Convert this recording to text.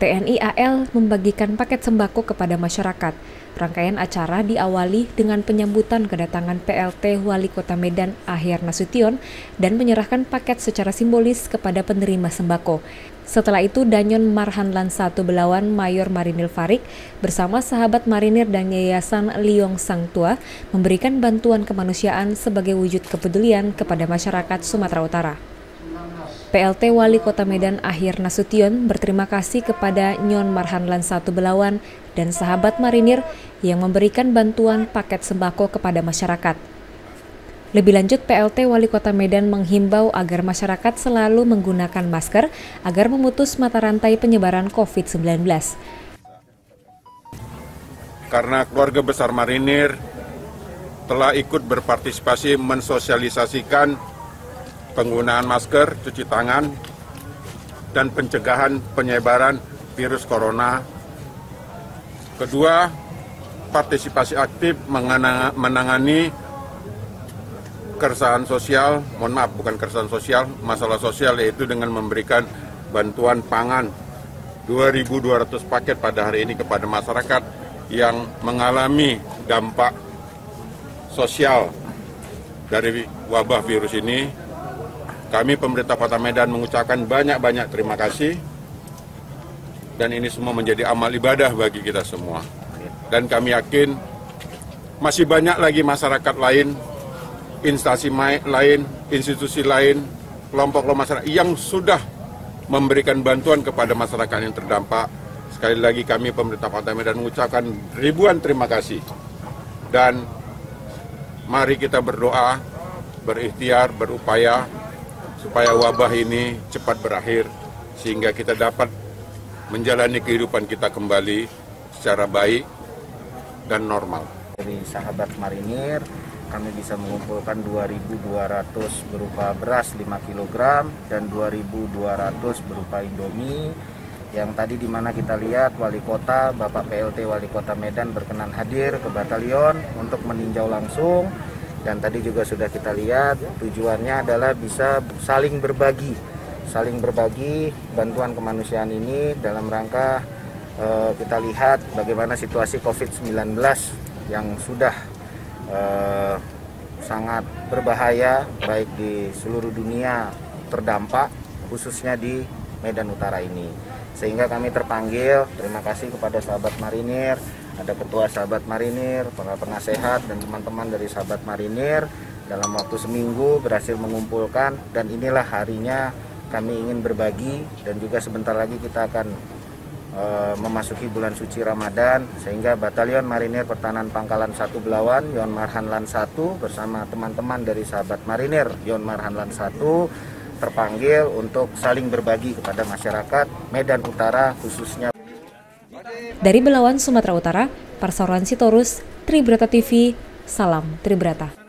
TNI AL membagikan paket sembako kepada masyarakat. Rangkaian acara diawali dengan penyambutan kedatangan PLT Wali Kota Medan Akhyar Nasution dan menyerahkan paket secara simbolis kepada penerima sembako. Setelah itu, Danyonmarhanlan 1 Belawan Mayor Marinir Farik bersama sahabat marinir dan Yayasan Liong Sang Tua memberikan bantuan kemanusiaan sebagai wujud kepedulian kepada masyarakat Sumatera Utara. PLT Wali Kota Medan Akhyar Nasution berterima kasih kepada Yonmarhanlan 1 Belawan dan sahabat marinir yang memberikan bantuan paket sembako kepada masyarakat. Lebih lanjut, PLT Wali Kota Medan menghimbau agar masyarakat selalu menggunakan masker agar memutus mata rantai penyebaran COVID-19. Karena keluarga besar marinir telah ikut berpartisipasi mensosialisasikan penggunaan masker, cuci tangan, dan pencegahan penyebaran virus corona. Kedua, partisipasi aktif menangani keresahan sosial, masalah sosial, yaitu dengan memberikan bantuan pangan 2.200 paket pada hari ini kepada masyarakat yang mengalami dampak sosial dari wabah virus ini. Kami pemerintah Kota Medan mengucapkan banyak-banyak terima kasih, dan ini semua menjadi amal ibadah bagi kita semua. Dan kami yakin masih banyak lagi masyarakat lain, instansi lain, institusi lain, kelompok masyarakat yang sudah memberikan bantuan kepada masyarakat yang terdampak. Sekali lagi kami pemerintah Kota Medan mengucapkan ribuan terima kasih. Dan mari kita berdoa, berikhtiar, berupaya supaya wabah ini cepat berakhir, sehingga kita dapat menjalani kehidupan kita kembali secara baik dan normal. Dari sahabat marinir, kami bisa mengumpulkan 2.200 berupa beras 5 kg dan 2.200 berupa Indomie. Yang tadi dimana kita lihat Wali Kota, Bapak PLT Wali Kota Medan berkenan hadir ke batalion untuk meninjau langsung. Dan tadi juga sudah kita lihat, tujuannya adalah bisa saling berbagi bantuan kemanusiaan ini dalam rangka kita lihat bagaimana situasi COVID-19 yang sudah sangat berbahaya, baik di seluruh dunia terdampak, khususnya di Medan Utara ini. Sehingga kami terpanggil, terima kasih kepada sahabat marinir, ada ketua sahabat marinir, para penasehat dan teman-teman dari sahabat marinir. Dalam waktu seminggu berhasil mengumpulkan, dan inilah harinya kami ingin berbagi. Dan juga sebentar lagi kita akan memasuki bulan suci Ramadan, sehingga Batalion Marinir Pertahanan Pangkalan 1 Belawan Yonmarhanlan 1 bersama teman-teman dari sahabat marinir Yonmarhanlan 1 terpanggil untuk saling berbagi kepada masyarakat Medan Utara khususnya. Dari Belawan, Sumatera Utara, Parsaoran Sitorus, Tribrata TV, salam Tribrata.